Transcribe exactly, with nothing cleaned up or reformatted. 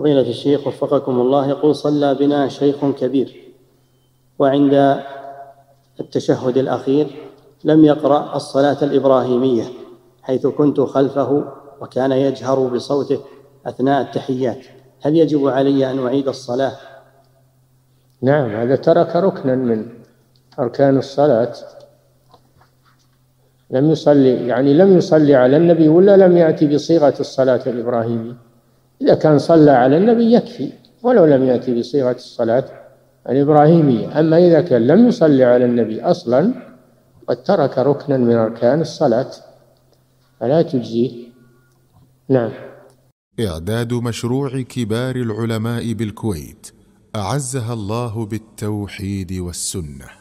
فضيلة الشيخ وفقكم الله، يقول صلى بنا شيخ كبير وعند التشهد الأخير لم يقرأ الصلاة الإبراهيمية حيث كنت خلفه وكان يجهر بصوته أثناء التحيات، هل يجب علي أن أعيد الصلاة؟ نعم، هذا ترك ركنا من أركان الصلاة، لم يصلي يعني لم يصلي على النبي ولا لم يأتي بصيغة الصلاة الإبراهيمية. إذا كان صلى على النبي يكفي ولو لم يأتي بصيغة الصلاة الإبراهيمية، أما إذا كان لم يصلي على النبي أصلا قد ترك ركنا من أركان الصلاة فلا تجزيه. نعم. إعداد مشروع كبار العلماء بالكويت أعزها الله بالتوحيد والسنة.